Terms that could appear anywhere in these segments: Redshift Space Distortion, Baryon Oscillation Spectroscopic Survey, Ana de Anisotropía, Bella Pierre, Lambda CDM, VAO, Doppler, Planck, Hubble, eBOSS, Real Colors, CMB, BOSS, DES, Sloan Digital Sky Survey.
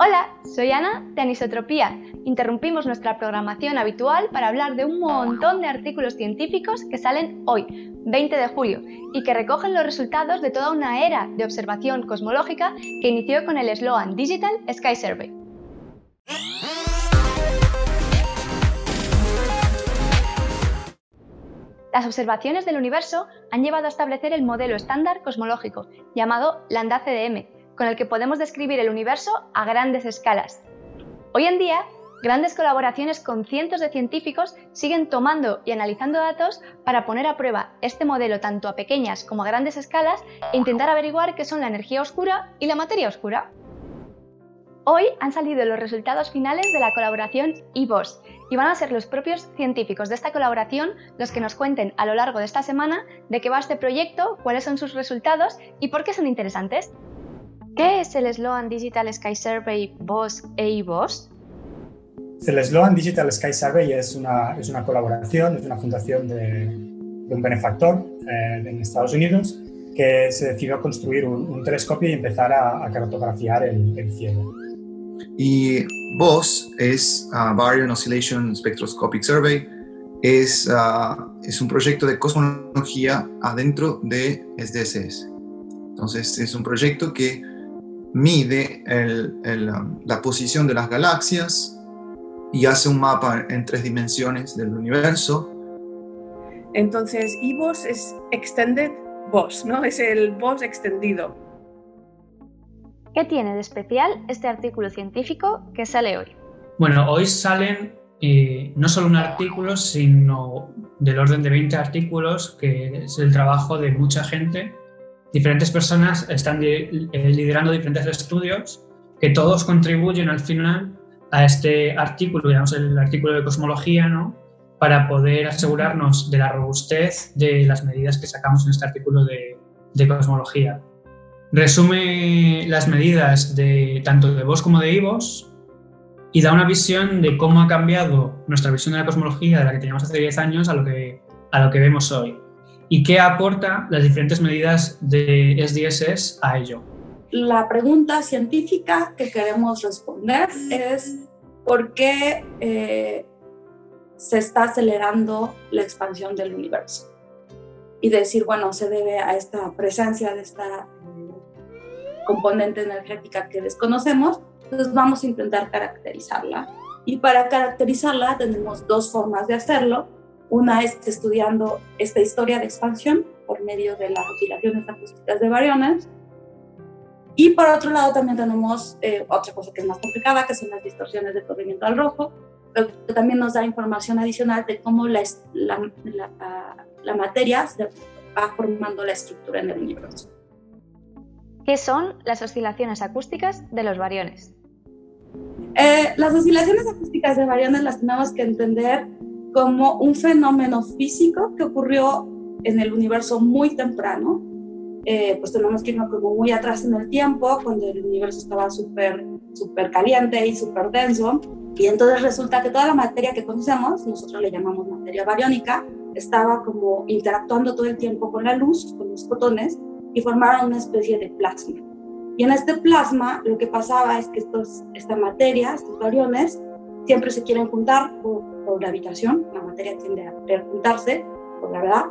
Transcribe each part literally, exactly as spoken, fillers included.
Hola, soy Ana de Anisotropía. Interrumpimos nuestra programación habitual para hablar de un montón de artículos científicos que salen hoy, veinte de julio, y que recogen los resultados de toda una era de observación cosmológica que inició con el Sloan Digital Sky Survey. Las observaciones del universo han llevado a establecer el modelo estándar cosmológico, llamado Lambda C D M, con el que podemos describir el universo a grandes escalas. Hoy en día, grandes colaboraciones con cientos de científicos siguen tomando y analizando datos para poner a prueba este modelo tanto a pequeñas como a grandes escalas e intentar averiguar qué son la energía oscura y la materia oscura. Hoy han salido los resultados finales de la colaboración eBOSS y van a ser los propios científicos de esta colaboración los que nos cuenten a lo largo de esta semana de qué va este proyecto, cuáles son sus resultados y por qué son interesantes. ¿Qué es el Sloan Digital Sky Survey, BOSS e eBOSS? El Sloan Digital Sky Survey es una, es una colaboración, es una fundación de, de un benefactor eh, en Estados Unidos que se decidió construir un, un telescopio y empezar a, a cartografar el, el cielo. Y BOSS es uh, Baryon Oscillation Spectroscopic Survey, es, uh, es un proyecto de cosmología adentro de D E S. Entonces es un proyecto que mide el, el, la posición de las galaxias y hace un mapa en tres dimensiones del universo. Entonces eBOSS es Extended BOSS, ¿no? Es el BOSS extendido. ¿Qué tiene de especial este artículo científico que sale hoy? Bueno, hoy salen eh, no solo un artículo, sino del orden de veinte artículos, que es el trabajo de mucha gente. Diferentes personas están de, eh, liderando diferentes estudios que todos contribuyen al final a este artículo, digamos el artículo de cosmología, ¿no? Para poder asegurarnos de la robustez de las medidas que sacamos en este artículo de, de cosmología. Resume las medidas de tanto de BOSS como de eBOSS y da una visión de cómo ha cambiado nuestra visión de la cosmología de la que teníamos hace diez años a lo que, a lo que vemos hoy y qué aporta las diferentes medidas de D E S a ello. La pregunta científica que queremos responder es ¿por qué eh, se está acelerando la expansión del universo? Y decir, bueno, se debe a esta presencia de esta componente energética que desconocemos, entonces vamos a intentar caracterizarla. Y para caracterizarla tenemos dos formas de hacerlo. Una es estudiando esta historia de expansión por medio de las oscilaciones acústicas de bariones. Y por otro lado también tenemos eh, otra cosa que es más complicada, que son las distorsiones de corrimiento al rojo, pero que también nos da información adicional de cómo la, la, la, la materia va formando la estructura en el universo. ¿Qué son las oscilaciones acústicas de los bariones? Eh, las oscilaciones acústicas de bariones las tenemos que entender como un fenómeno físico que ocurrió en el universo muy temprano. Eh, pues tenemos que irnos como muy atrás en el tiempo, cuando el universo estaba súper súper caliente y súper denso. Y entonces resulta que toda la materia que conocemos, nosotros le llamamos materia bariónica, estaba como interactuando todo el tiempo con la luz, con los fotones, y formaron una especie de plasma. Y en este plasma lo que pasaba es que estos, esta materia, estos bariones, siempre se quieren juntar por, por gravitación, la materia tiende a querer juntarse por gravedad,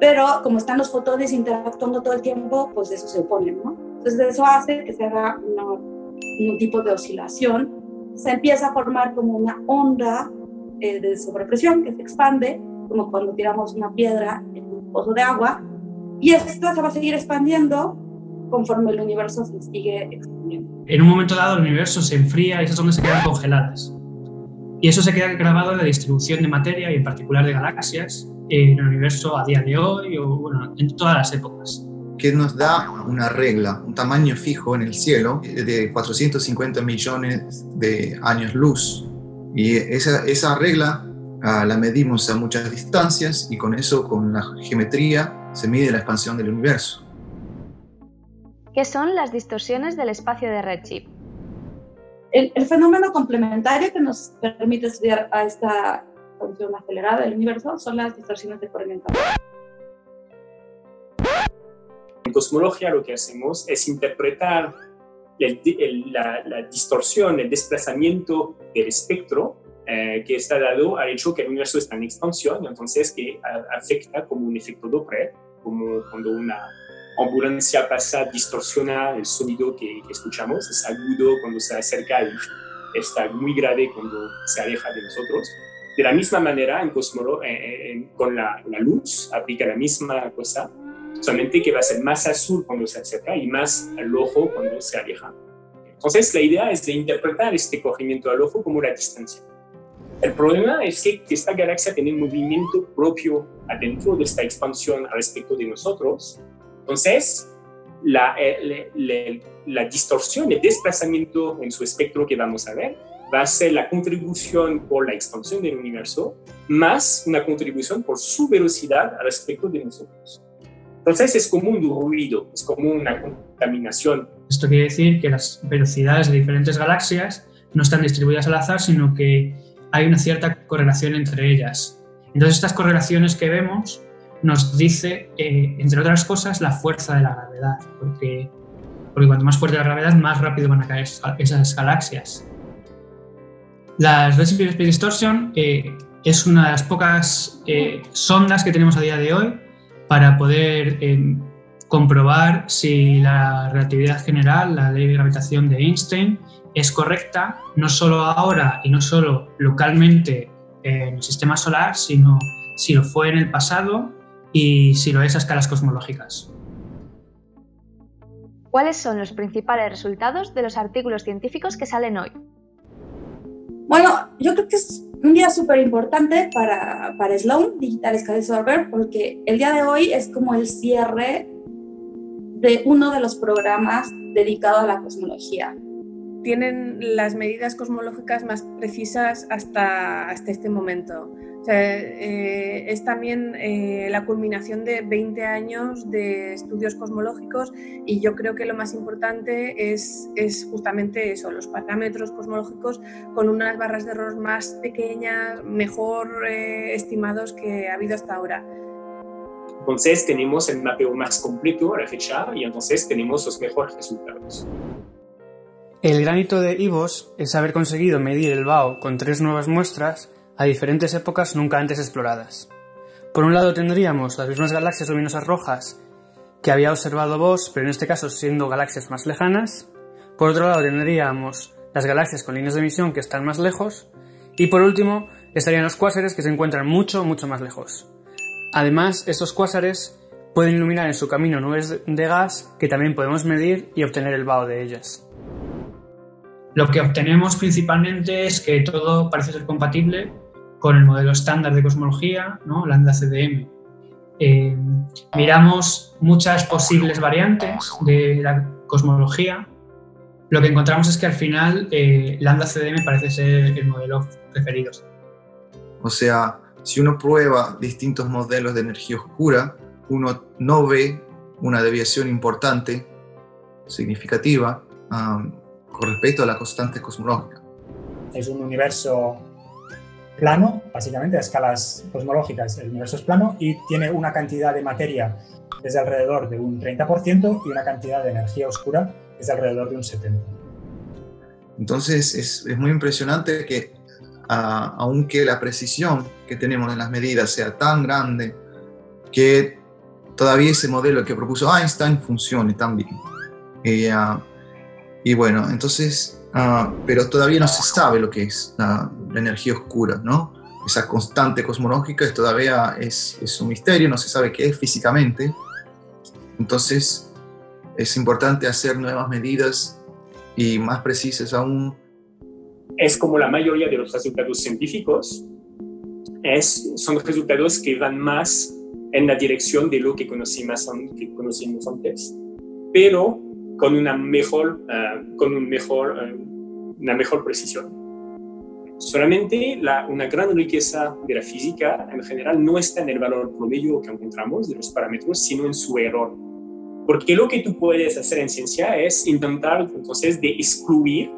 pero como están los fotones interactuando todo el tiempo, pues eso se opone, ¿no? Entonces eso hace que se haga una, un tipo de oscilación, se empieza a formar como una onda eh, de sobrepresión que se expande, como cuando tiramos una piedra en un pozo de agua, y esto se va a seguir expandiendo conforme el universo se sigue expandiendo. En un momento dado el universo se enfría y esas ondas se quedan congeladas. Y eso se queda grabado en la distribución de materia y en particular de galaxias en el universo a día de hoy o bueno, en todas las épocas. Que nos da una regla, un tamaño fijo en el cielo de cuatrocientos cincuenta millones de años luz. Y esa, esa regla uh, la medimos a muchas distancias y con eso, con la geometría, se mide la expansión del universo. ¿Qué son las distorsiones del espacio de redshift? El, el fenómeno complementario que nos permite estudiar a esta expansión acelerada del universo son las distorsiones de corrimiento. En cosmología lo que hacemos es interpretar el, el, la, la distorsión, el desplazamiento del espectro eh, que está dado al hecho que el universo está en expansión, y entonces que a, afecta como un efecto Doppler, como cuando una ambulancia pasa, distorsiona el sonido que, que escuchamos, es agudo cuando se acerca y está muy grave cuando se aleja de nosotros. De la misma manera, en cosmolo, eh, eh, con la, la luz aplica la misma cosa, solamente que va a ser más azul cuando se acerca y más al ojo cuando se aleja. Entonces, la idea es de interpretar este corrimiento al ojo como la distancia. El problema es que esta galaxia tiene un movimiento propio adentro de esta expansión al respecto de nosotros. Entonces, la, la, la, la distorsión, el desplazamiento en su espectro que vamos a ver, va a ser la contribución por la expansión del universo más una contribución por su velocidad al respecto de nosotros. Entonces, es como un ruido, es como una contaminación. Esto quiere decir que las velocidades de diferentes galaxias no están distribuidas al azar, sino que hay una cierta correlación entre ellas. Entonces, estas correlaciones que vemos nos dice, eh, entre otras cosas, la fuerza de la gravedad, porque, porque cuanto más fuerte la gravedad, más rápido van a caer esas galaxias. La Redshift Space Distortion eh, es una de las pocas eh, sondas que tenemos a día de hoy para poder eh, comprobar si la relatividad general, la ley de gravitación de Einstein, es correcta, no solo ahora y no solo localmente en el sistema solar, sino si lo fue en el pasado y si lo es a escalas cosmológicas. ¿Cuáles son los principales resultados de los artículos científicos que salen hoy? Bueno, yo creo que es un día súper importante para, para Sloan Digital Sky Survey, porque el día de hoy es como el cierre de uno de los programas dedicado a la cosmología. Tienen las medidas cosmológicas más precisas hasta, hasta este momento. O sea, eh, es también eh, la culminación de veinte años de estudios cosmológicos, y yo creo que lo más importante es, es justamente eso, los parámetros cosmológicos con unas barras de error más pequeñas, mejor eh, estimados que ha habido hasta ahora. Entonces tenemos el mapeo más completo a la fecha y entonces tenemos los mejores resultados. El gran hito de eBOSS es haber conseguido medir el V A O con tres nuevas muestras a diferentes épocas nunca antes exploradas. Por un lado tendríamos las mismas galaxias luminosas rojas que había observado V O S, pero en este caso siendo galaxias más lejanas. Por otro lado tendríamos las galaxias con líneas de emisión que están más lejos. Y por último estarían los cuásares, que se encuentran mucho, mucho más lejos. Además, estos cuásares pueden iluminar en su camino nubes de gas que también podemos medir y obtener el V A O de ellas. Lo que obtenemos principalmente es que todo parece ser compatible con el modelo estándar de cosmología, ¿no? Lambda C D M. Eh, miramos muchas posibles variantes de la cosmología. Lo que encontramos es que al final eh, Lambda C D M parece ser el modelo preferido. O sea, si uno prueba distintos modelos de energía oscura, uno no ve una deviación importante, significativa, um, con respecto a la constante cosmológica. Es un universo plano, básicamente, a escalas cosmológicas. El universo es plano y tiene una cantidad de materia desde alrededor de un treinta por ciento y una cantidad de energía oscura desde alrededor de un setenta por ciento. Entonces, es, es muy impresionante que, a, aunque la precisión que tenemos en las medidas sea tan grande, que todavía ese modelo que propuso Einstein funcione tan bien. Y, uh, Y bueno, entonces, uh, pero todavía no se sabe lo que es la, la energía oscura, ¿no? Esa constante cosmológica es todavía es, es un misterio, no se sabe qué es físicamente. Entonces, es importante hacer nuevas medidas y más precisas aún. Es como la mayoría de los resultados científicos, es, son resultados que van más en la dirección de lo que conocimos, que conocimos antes, pero con una mejor, uh, con un mejor, uh, una mejor precisión. Solamente la, una gran riqueza de la física en general no está en el valor promedio que encontramos de los parámetros, sino en su error. Porque lo que tú puedes hacer en ciencia es intentar, entonces, de excluir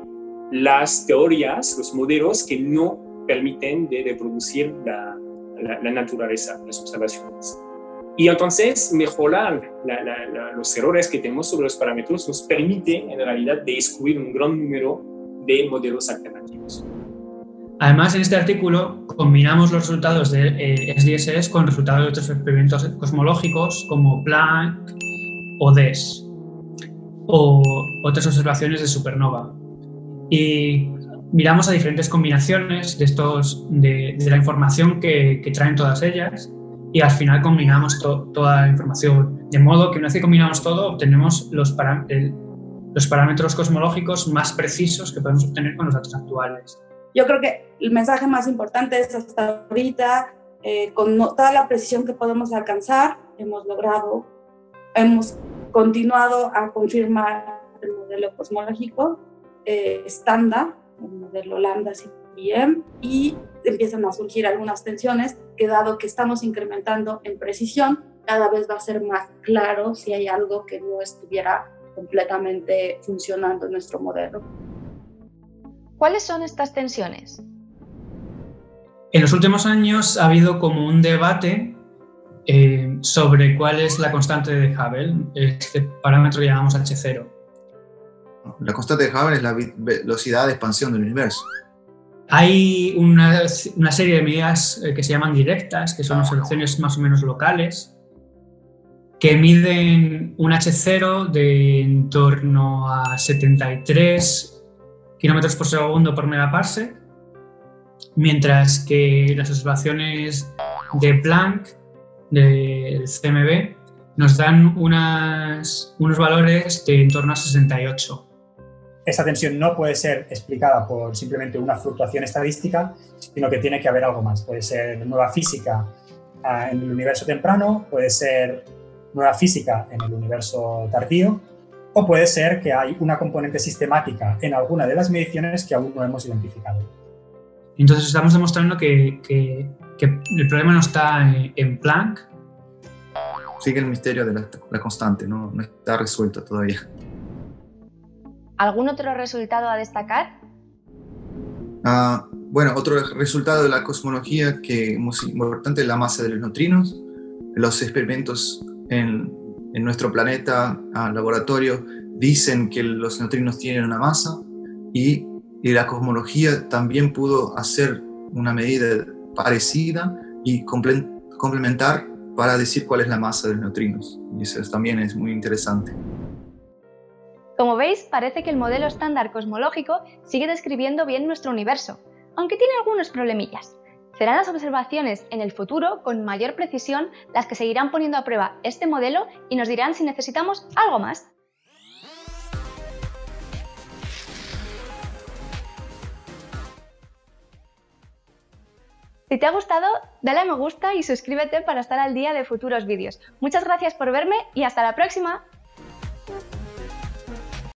las teorías, los modelos que no permiten de reproducir la, la, la naturaleza, las observaciones. Y entonces mejorar la, la, la, los errores que tenemos sobre los parámetros nos permite en realidad descubrir un gran número de modelos alternativos. Además, en este artículo combinamos los resultados de eh, S D S con resultados de otros experimentos cosmológicos como Planck o D E S o otras observaciones de supernova. Y miramos a diferentes combinaciones de, estos, de, de la información que, que traen todas ellas, y al final combinamos to, toda la información, de modo que una vez que combinamos todo obtenemos los, para, el, los parámetros cosmológicos más precisos que podemos obtener con los datos actuales. Yo creo que el mensaje más importante es hasta ahorita, eh, con no, toda la precisión que podemos alcanzar, hemos logrado, hemos continuado a confirmar el modelo cosmológico eh, estándar, el modelo Lambda C D M, y empiezan a surgir algunas tensiones que, dado que estamos incrementando en precisión, cada vez va a ser más claro si hay algo que no estuviera completamente funcionando en nuestro modelo. ¿Cuáles son estas tensiones? En los últimos años ha habido como un debate eh, sobre cuál es la constante de Hubble. Este parámetro llamamos H cero. La constante de Hubble es la velocidad de expansión del universo. Hay una, una serie de medidas que se llaman directas, que son observaciones más o menos locales, que miden un H cero de en torno a setenta y tres kilómetros por segundo por megaparsec, mientras que las observaciones de Planck, del C M B, nos dan unas, unos valores de en torno a sesenta y ocho. Esa tensión no puede ser explicada por simplemente una fluctuación estadística, sino que tiene que haber algo más. Puede ser nueva física en el universo temprano, puede ser nueva física en el universo tardío, o puede ser que hay una componente sistemática en alguna de las mediciones que aún no hemos identificado. Entonces estamos demostrando que, que, que el problema no está en Planck. Sigue el misterio de la, la constante, no, no está resuelto todavía. ¿Algún otro resultado a destacar? Ah, bueno, otro resultado de la cosmología que es muy importante es la masa de los neutrinos. Los experimentos en, en nuestro planeta, ah, laboratorio, dicen que los neutrinos tienen una masa, y, y la cosmología también pudo hacer una medida parecida y comple- complementar para decir cuál es la masa de los neutrinos. Y eso también es muy interesante. Como veis, parece que el modelo estándar cosmológico sigue describiendo bien nuestro universo, aunque tiene algunos problemillas. Serán las observaciones en el futuro con mayor precisión las que seguirán poniendo a prueba este modelo y nos dirán si necesitamos algo más. Si te ha gustado, dale a me gusta y suscríbete para estar al día de futuros vídeos. Muchas gracias por verme y hasta la próxima.